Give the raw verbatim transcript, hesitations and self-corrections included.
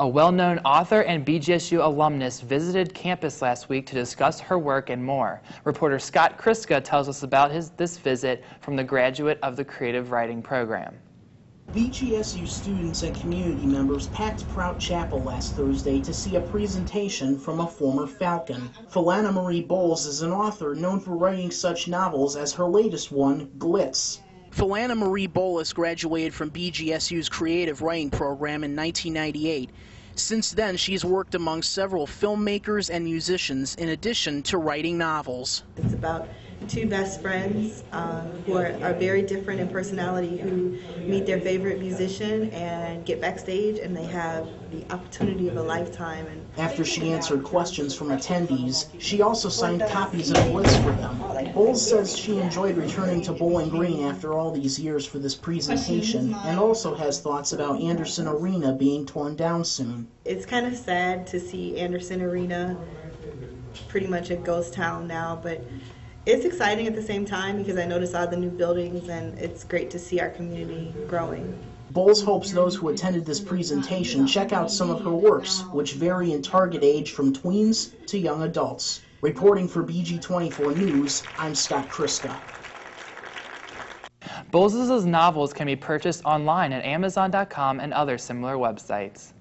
A well-known author and B G S U alumnus visited campus last week to discuss her work and more. Reporter Scott Kriska tells us about his, this visit from the graduate of the creative writing program. B G S U students and community members packed Prout Chapel last Thursday to see a presentation from a former Falcon. Philana Marie Boles is an author known for writing such novels as her latest one, Glitz. Philana Marie Boles graduated from B G S U's creative writing program in nineteen ninety-eight. Since then, she's worked among several filmmakers and musicians in addition to writing novels. It's about two best friends um, who are, are very different in personality, who meet their favorite musician and get backstage, and they have the opportunity of a lifetime. And after she answered questions from attendees, she also signed copies of Glitz for them. Bowles says she enjoyed returning to Bowling Green after all these years for this presentation, and also has thoughts about Anderson Arena being torn down soon. It's kind of sad to see Anderson Arena pretty much a ghost town now, but it's exciting at the same time because I noticed all the new buildings, and it's great to see our community growing. Boles hopes those who attended this presentation check out some of her works, which vary in target age from tweens to young adults. Reporting for B G twenty-four News, I'm Scott Kriska. Boles' novels can be purchased online at Amazon dot com and other similar websites.